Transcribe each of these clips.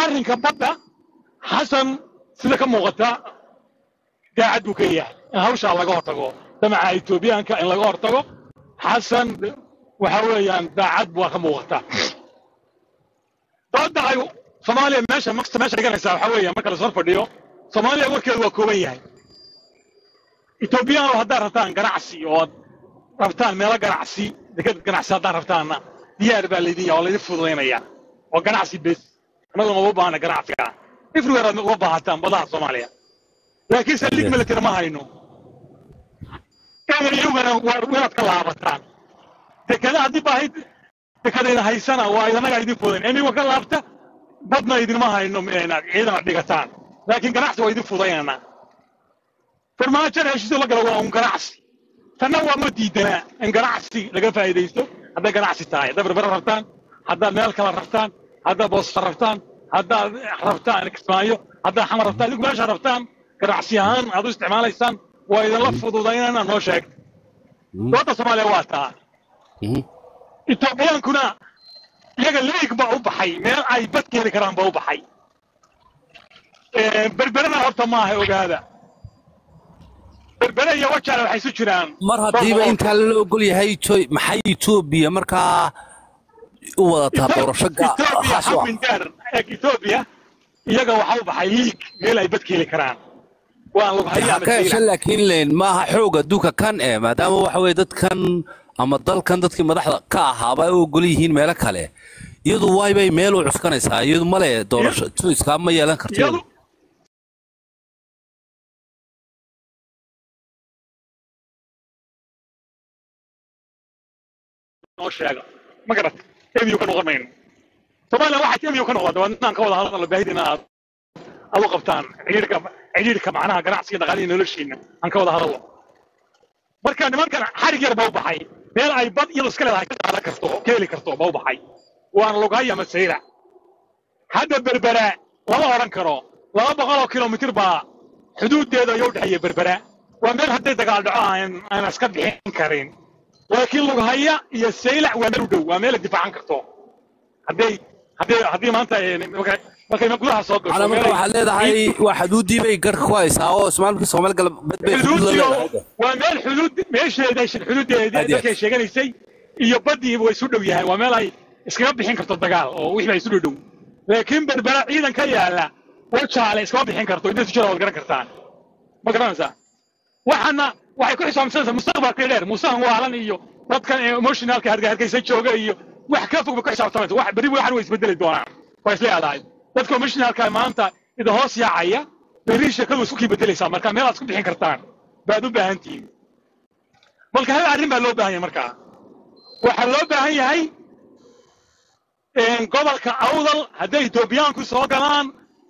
حري كبطة حسن سيدا كم وغتا قاعد وكيا هوش على قورتقو تمع إثيوبيا كان لا قورتقو حسن وحويا قاعد وكم وغتا تدعي صوماليا ماشي ماكس ماشي قالها حويا ما كان صرف ديو صوماليا وركل وكوبيا إثيوبيا وهدا رتان قرعسي ربتان ميلا قرعسي دكت قرعسي هدا ربتان ديار بالدي ولا يفضلينيا وقرعسي بس ما هو بانا قرعسي افروا وباها تام بضاعة صوماليا لكن سلك ملك ما هينو كان يوغنا ويرات كلابتان تكلا دي باهي تكلا هي سنه وايضا قاعدين فودين اني وكلابته بدنا يدين ما هينو هنا عيدنا دغتان لكن قرعسي ويدين فودينا فرماجر هشيسو لا غلا وان قرعسي تنوع ما ديدنا ان قرعسي لغا فايديستو هذا قرعسي تاعي دبر بررتان هذا ميل كلا رفتان هذا بوس رفتان هذا رفتان كسمايو هذا حمر رفتان لك ماش رفتان قرعسيان هذو استعماليسان واذا لفظوا ديننا نو شيك دوتا صوماليا واتا إثيوبيان كنا يقل ليك باو بحي ميل اي بدكي الكرام باو بحي بربرنا هرتا ماهي وقاذا بربرنا يوجع لحي سجران مرهد ديبا انت هلو قل يهي محي إثيوبيا مركا إثيوبيا يجا وحاو بحييك ميلا يبتكي لكران وأنا بحييها مثيلة لكن لين ماها حوقة دوكا كان إيه ما دام وحوي دت كان أما الضل كان دت كما دحض كاها بايو قليهين ميلا كالي يدو واي باي ميلو عفكانيسها يدو مالي دورش تويس كام ميلا كرتين ما قرأت أبيو كانوا غرمين طبعا واحد أبيو كانوا غرمين وأنا كوضع هذا اللي بهدينا أبو قبطان عيرك معناها قناعسي دغالين ولشين أنا كوضع هذا الله مركان مركان حرق يربو بحي بيل أي بض يلص كله على كرتو كيلي كرتو بو بحي وأنا لقاية مسيرة هذا بربراء والله أرنكره لا بغلو كيلومتر با حدود هذا يود حي بربراء ومن هديت قال دعاء أنا أسكت حين كرين لكن لغاية يسيلع وملدو وميل الدفاع عن كرتون هدي ما أنت مكي مقلوها صدق على مقلوها حلية ده هاي وحدودي بيقر كويس هاو اسمعنا في صومال قلب حدودي وميل حدود ميش دايش الحدود دي لكي شغالي سي يبدي ويسودو يهي وميل هاي اسكراب بحين كرتون دقال ويحبا يسودو لكن بالبراء إذن كيها لا واتشا على اسكراب بحين كرتون إذن تجرى والقرى كرتان مقرانسا وحنا waxay ku xisaabsanaysaa mustaqbalka dheer musahan waalan iyo dadkan emotionalka hargeysa jooga iyo wax ka fog ku xisaabtanaysaa wax bari waxan way isbedeli doonaan way isleeyahay dadka emotionalka maanta ida hoos yaacaya bari shaqadu isku bedelaysaa marka meel aad ku bixin kartaan baad u baahan tahay marka hal arrin baa loo baahan yahay marka waxa loo baahan yahay in gobolka awdal haday Itoobiyaanku soo galaan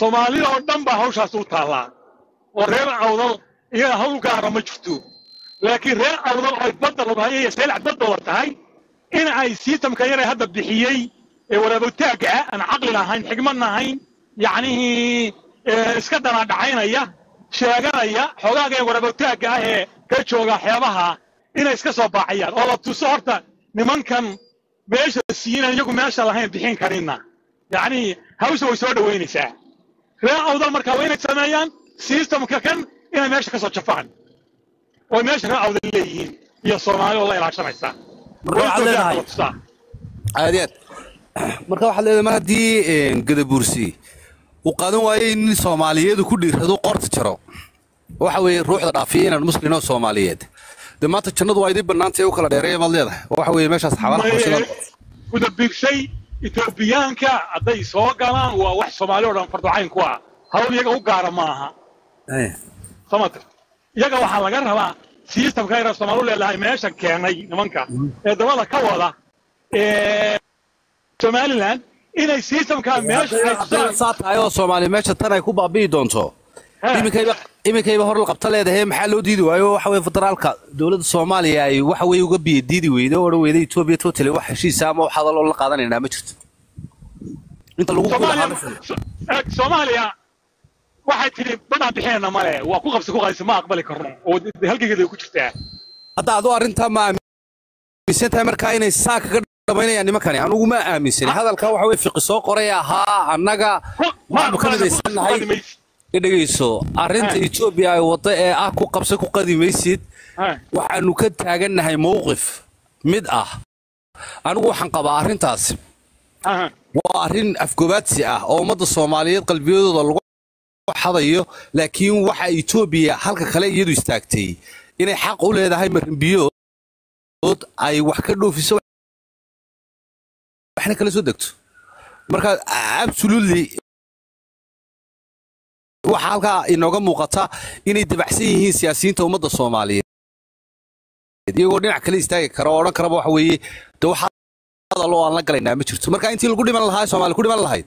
Soomaalida oo dhan baa hawshaas u taalaa oo reer awdal iyo hawgaar ma jirto لكن رأي أوضاع بدل وهي سلعة بدل وتعي إن أي سيستم كيري هذا بحيي ولا بتاجع أنا عقلنا هين حجمنا هين يعني اسكتنا دعينا يا شجرة يا حلاقة ولا بتاجع هي كشوجة حياها إن اسكتوا بعيا والله تصورت نمن كم ماشى السين يجوا ماشى الله هين بحين كرينا يعني هوس وسود وين ساعة رأي أوضاع مركوين سنايان سيستم ككن إن ماشى كسر شفان وماش رأوا ذليين يا صومالي والله العشرة عشرة رأوا ذليين عاديات مركب حلال ما دي قد بورسي وقالوا إن الصوماليات وكل هذو قرط ترى وحوي روح رافين المسلمين والصوماليات لما تشنط وايد بنانتي وكلا ديري مالي ده وحوي ماش أصحابنا وشلون وده بيرشي إثيوبيان كا أدي سواقنا وواحد صومالي ولا فرد عين كوا هؤلاء يجوا قارماها إيه سمعت iyaga waxa laga rabaa systemka ay Soomaaliland leedahay meesha keenay nimanka ee dawladda ka wada Somaliland inay systemka meesha ay saatay oo Soomaali meesha tan ay ku baabii doonto imikayba hor la qabta leedahay maxaa loo diidi waayo waxa way federaalka dawladda Soomaaliya ay waxa way uga biyo diidi weeyday oo weeyday Itoobiya totally wax heshiis ah ma waxa hadal la qaadanayna ma jirto inta lagu kala Soomaaliya waxay tiri badan bixina male waa ku qabsi ku qaysay ma aqbali karno oo halkeeday ku jirtaa hada aad oo arinta ma miisanta markaa inay saaka ka dhameynayaan nimankan anugu ma aaminsan hadalka waxa way fiqi soo qoray aha anaga دغيسو ارنت ايثيوبيا وطا اي اه ku qabso ku qadimaysid waxaanu ka taaganahay mowqif mid ah anigu waxaan qabaa arintaas waa arin afgobaadsi ah oo umada Soomaaliyeed qalbiyadooda lagu xadayo laakiin waxa Itoobiya halka kale iyadu istaagtay inay xaq u leedahay marinbiyo ay wax ka dhoofiso waxna kala soo dagto marka absolutely waxa halka inooga muuqata inay dabacsan yihiin siyaasiyiinta umada Soomaaliyeed iyagoo dhinac kale istaagi kara oo oran kara waxa weeye waxa loo aan la galaynaa ma jirto marka intii lagu dhiman lahaa Soomaaliya ku dhiman lahayd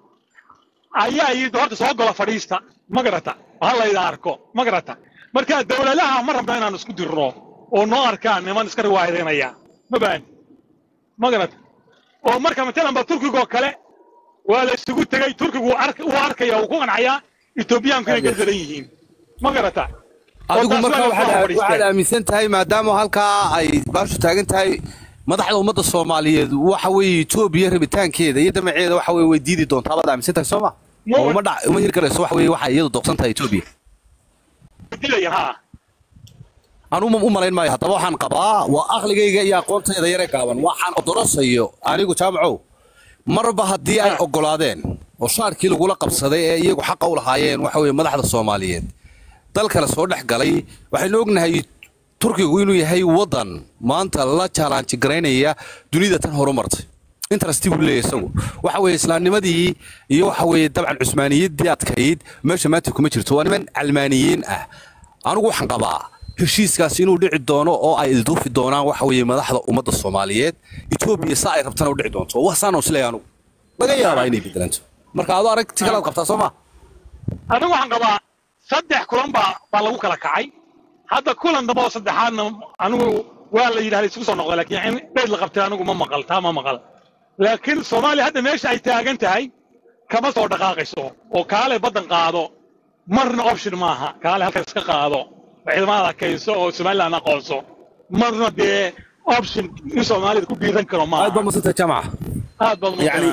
ayaa iyadu horta soo gala fadhiista ma garata waxa la ila arko ma garata marka dawladaha ma rabnaa inaan isku dirro oo noo arkaan niman iska riwaayadeynaya ma baan ma garata oo marka matalan ba Turkiga kale wala isugu tagay Turkigu arkaya oo ku qancaya Itoobiyaanku inay gardaran yihiin ma garata adigu marka waxaad aaminsan tahay maadaama halka ay baashu taagan tahay madaxda umada Soomaaliyeed waxa weeye Itoobiya rabitaankeeda iyo damaceeda waxa weeye way diidi doontaa baad aaminsan tahay Soomaa oo ma dhac uma hirgalayso wax weeye waxa iyadu doqsan tahay Itoobiya dilaya anuma umalayn ma hadaba waxaan qabaa waa aqligayga iyo aqoontayda yar ee gaaban waxaan odorasayo anigu jaamaco marba hadii ay ogolaadeen oo shaarkii lagu la qabsaday ee iyagu xaq u lahaayeen waxa weeye madaxda Soomaaliyeed dalka la soo dhex galay waxaan ognahay Turkigu inuu yahay wadan maanta la challenge gareynaya dunida tan horumartay interest uu leeyahay isagu waxa weeye islaamnimadii iyo waxa weeye dabcan Cusmaaniyadii adkayd meesha maanta kuma jirto waa niman Almaaniyiin ah anigu waxaan qabaa heshiiskaas inuu dhici doono oo ay ilduufi doonaan waxa weeye madaxda umada Soomaaliyeed Itoobiya saa ay rabtana u dhici doonto wax saan oo isla yaanu laga yaabaa inay bedelanto marka aad aragti kala qabtaa Soomaa anigu waxaan qabaa saddex kulan baa lagu kala kacay هذا كله عندما وصل دحالنا أنو ولا يدها يسوس نقل لكن يعني بيد لقبته أنو ما مقال تمام مقال لكن الصومالي هذا ماشي عيتاج أنت هاي كم صور دقائق صور وكاله بدن قاعدوا مرن أوبشن معها كاله هكذا قاعدوا بعد ما ذاك يسوع الصومالي أنا قاصو مرن ده أوبشن الصومالي كبيرا كرما هذا مصيبة جماعة هذا يعني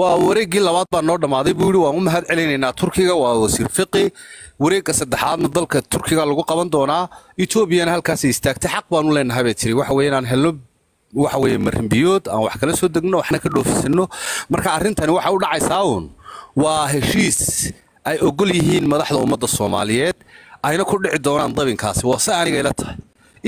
ووريق اللوات بالنور ماضي بيقولوا وهم هاد علينا تركيا ووزير فقي وريق الصدحات نضلك تركيا لقوا قبنا دونا إثيوبيا هالكاس يستكت حق بانو لنا هبتري وحوين عن هلب وحوين مرهم بيوت أو حكنا سود جنو إحنا كله في سنو مركع عرنتنا وحول عيساون وهشيس أي أقولي هين مدحض ومدى الصوماليات أينا كل عدوان عن ضبين كاس وسأني قلتها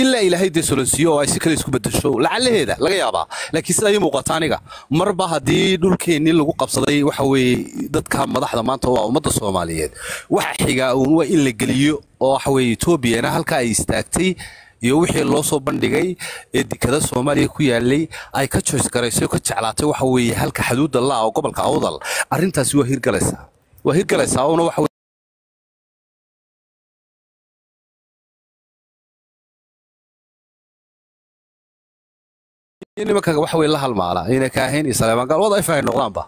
إلا إلى هيدا سولنسيو أي سكريس كوبد الشو لعل هيدا لا يابا لكن سلايم وقطانيكا مربى هدي دول كيني لو قبصدي وحوي ضد كام مضحضة مانتوا ومضى الصوماليات وحيجا وإلا جليو وحوي توبي أنا هالكا يستأكتي يوحي الله صوبان دقي إدي كذا الصومالي كويالي أي كتشو سكريسيو كتشعلاتي وحوي هالكا حدود الله أو قبل كعوضل أرنتا سوى هيرجلسا وهيرجلسا ونوحوي إني ما كوحوي الله المعلا إني كاهين يسلم قال وضع فين نغلبه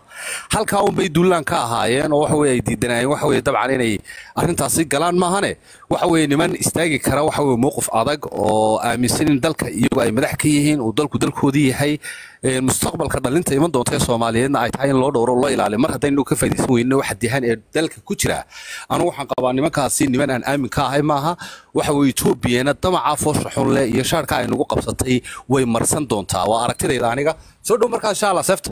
هل كاون بيدولان كاهاي أنا وحوي يدينا وحوي طبعا إني أنا تصير قلنا ما هني وحوي نمن استاجي كرا وحوي موقف أضق ومسلين دلك يبقى مدحكيهن ودلك هذه هي المستقبل كذا لنت يمن دوتي الصوماليين عايتين لود ورا الله إلى علم مرتين لو كيف يسوي إنه واحد دهان دلك كتيرة أنا وحن قباني ما كاسين نمن أنا آمن كاهاي معها وحوي توبي أنا طمع فش حلا يشارك إنه وقف سطحي ويمرسن دونتا أركتي لانيكا سودو مركا شالا سفت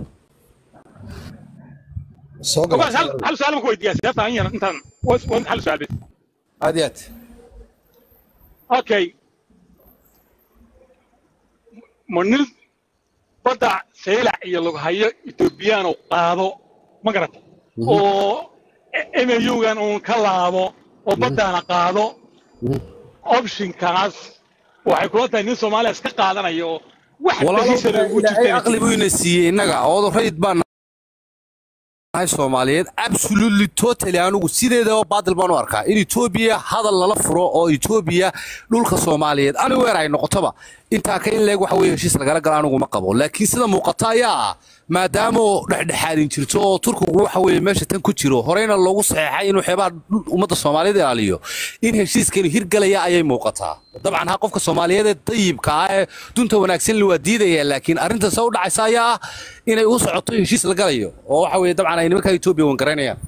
سوغا هل سالم كويتيا سفت عين انت وانت هل سالم اديت اوكي منيل بدا سيلا يلو هاي إثيوبيانو قادو مقرط او ام يوغان اون كلابو او بدانا قادو اوبشن كاس waxay ku tahay in Soomaaliya iska qaadanayo والله أغلبية الناس ينقعوا ضريت بان tahay Soomaaliyeed absolutely totally anigu sideedaba badal baan u arkaa in Itoobiya hadal lala furo oo Itoobiya dhulka Soomaaliyeed anigu weeray noqotaba inta ka in leeg waxa weeye heshiis laga galo anigu ma qabo laakiin sida muuqata ayaa maadaama dhexdhexaadin jirto Turkigu waxa weeye meesha tan ku jiro horeyna loogu saxeexay inuu xeebaha umada Soomaaliyeed ilaaliyo in heshiiskan hirgalaya ayay muuqataa dabcan ha qofka Soomaaliyeed dayibka ah dunta wanaagsan loo diiday laakiin arinta soo dhacaysa ayaa inay u socoto heshiis la galayo oo waxa weeye dabcan ay nimanka Itoobiya wan garanayaan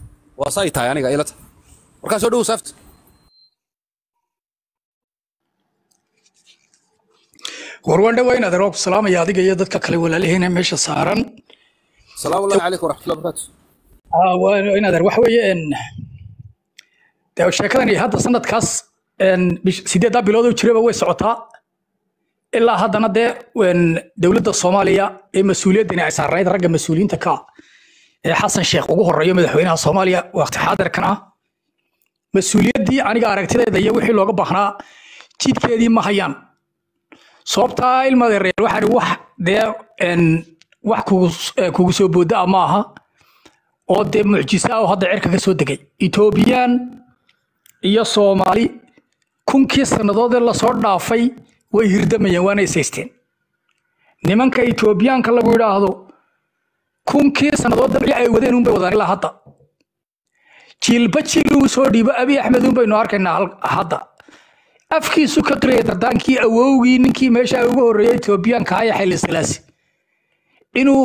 waa saytaay aniga ilata marka soo dhaw saft warwande wayna daroob salaamaya adiga iyo dadka kale walaalaheen meesha saaran salaamu alaykum waraxmatullaahi barakaatu wayna dar wax weeyeen taa sheekadani hadda sanadkaas sideeda bilood oo jiray way socotaa ilaa haddana dawladda Soomaaliya ee mas'uuliyadina ay saarayd ragga mas'uuliyiinta ka Xasan Sheekh ugu horeeyo madaxweynaha Soomaaliya waqti xaadirkan ah mas'uuliyaddii aniga aragtidayda iyo wixii looga baahnaa jidkeedii ma hayaan sababta ilmaha reer waxaan wax kugu soo booda maaha oo de mucjiso oo hadda cirka ka soo degay Itoobiyaan iyo Soomaali kunkii sanadood la soo dhaafay way hirdamayeen waana iseysteen nimanka Itoobiyaanka lagu yiraahdo kunkii sanadood ay wadeen umbay wadaan ilaa hadda jilba jilu soo dhiiba Abiy Axmed umbay noo arkaynaa hadda afkiisu ka direeda dankii awowgii ninkii meesha ugu horeeyay Itoobiyaanka ay xil islaasi inuu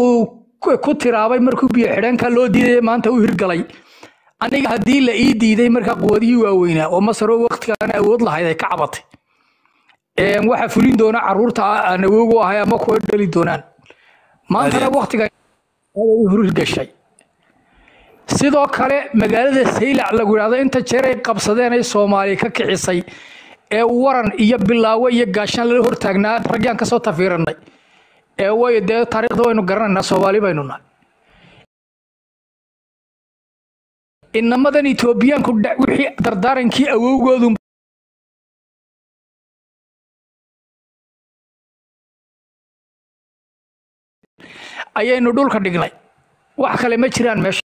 ku tiraabay markuu biyo xidhanka loo diiday maanta uu hirgalay aniga hadii la ii diiday marka qowadii waaweynaa oo Masaro waqtigan awood lahayd ay ka cabatay waxa fulin doona caruurta aan awoogu ahay ama ku dhali doonaan maanta waqtigan uu hirgashay sidoo kale magaalada Saylac lagu yiraahdo inta jeer ay qabsadeen ay Soomaali ka kicisay ورن يبلاوي يجاشن لهورتاجنا رجعنا كسر تفيرنا ويدا تاريخ ده إنه قرنا الناس سوالي بيننا إنما ده نتوبيان كده وحي تردارن كي أوجودهم أيه ندول خديجنا وأخلي مشيران مش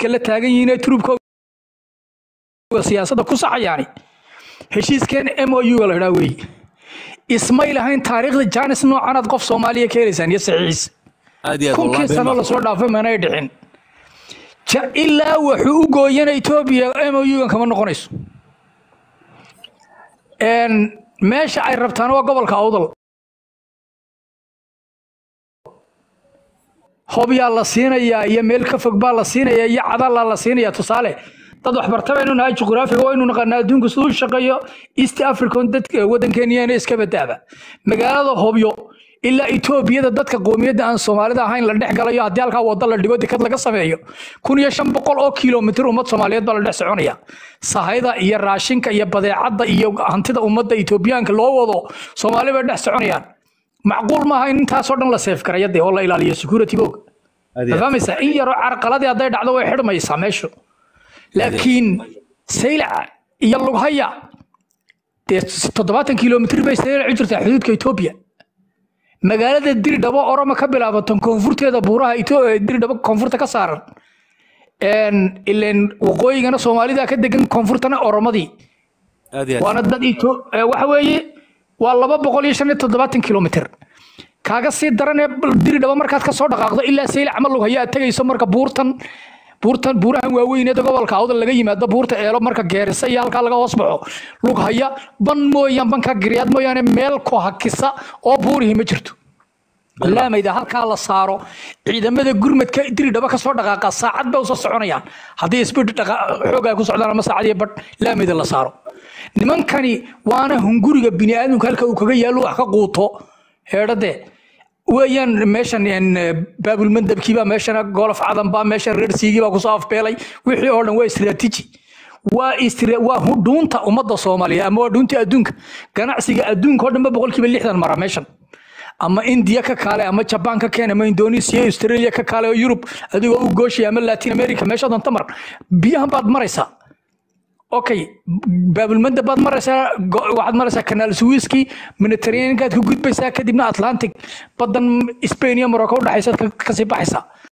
كلتها جينا تروب وسياسة كوسع يعني هشيس كان MOU ولا راوي إسماعيل هين تاريخ الجانس إنه عند قف سومالية كيرسان يسعيس كم كيسان الله صور دافع من يدعين جاء إلا وحقوقه ين إثيوبيا MOU كمان نقنيس إن ماشى عربتان وقبل كأوضل هوبي الله سينا يا ملك فقبال الله سينا يا عدل الله سينا يا تصالح تضح برتبه إنه هاي جغرافي هو إنه نقدنا دون قصور شقيا إست أفريقيا دتك ودن كينيا نسكب بالتابع مقالة هوبيو إلا إثيوبيا دتك قومية عن الصومال ده هاي لدرجة قال يا عدل كا وضل لدرجة دكتور لقصة فيها كون يشم بقول أو كيلومتر ومت الصوماليات بالدرجة سعونية صهيدا يراشين كا يبدأ عض يو هنتدا ومت إثيوبيا إنك لو وضو الصومالي بالدرجة سعونية معقول ما هاي انتا صورنا لسيف كريدي والله إلى ليه سكورة تبوك فهمت إن يروح عرقلات يضيع دعوة حر ما يسمعشوا لكن سيلع يلا وهايا تضباط كيلومتر بيسير عجرة حدود كإثيوبيا مجالات الدير دبا أورا ما قبلها بتم كونفورت هذا بورا إثيوبيا الدير دبا كونفورت كسر إن إلين وقوي جنا سومالي ده كده جن كونفورتنا أورا ما دي وأنا ده إثيو وحوي والله بقول يشان التضباطين كيلومتر كأقصى درنة دري دبا مركز كسر دقاقة إلا سيل عمله هي تجي يسمر كبورتن بورتن بوره ووي نتوقع والكاود اللي جاي مادا بورت إيرو مركز جيرس يال كلا واسمعه لوك هي بن موي بن كجريات موي يعني ميل كوه كيسة أو بوره مجرد لا ما إذا هالكلا صاروا إذا ماذا جرمة كدري دبا كسر دقاقة ساعات بوصل سعونيان هذه سبيد دقاقة حوجا كسر على مساعدة بس لا ما إذا لا صاروا نمان كاني وانا هنقولك بني آدم كهلك وكذي يلو أحكا قوته هذا ده ويان ماشان يعني باب المندب كيبا ماشان غرف عدم با ماشان ريد سيجي با كوساف بيلاي ويحيي أولن واستراتيجي واسترا وهدون تا أمضى الصومالية أما هدون تا أدونك كان عسيج أدونك هذا ما بقول كيبليح المرة ماشان أما إنديا ككالة أما جابان ككين أما إندونيسيا أستراليا ككالة ويوروب أدو أوغوشي أما لاتين أمريكا ماشا دان تمر بيها بعد مريسا أوكي باب المدة بعد مريسا واحد مريسا كنال سويسكي من الترين كاد كود بيسا كدبنا أتلانتيك بدن إسبانيا مراكو دحيسا كسيب حيسا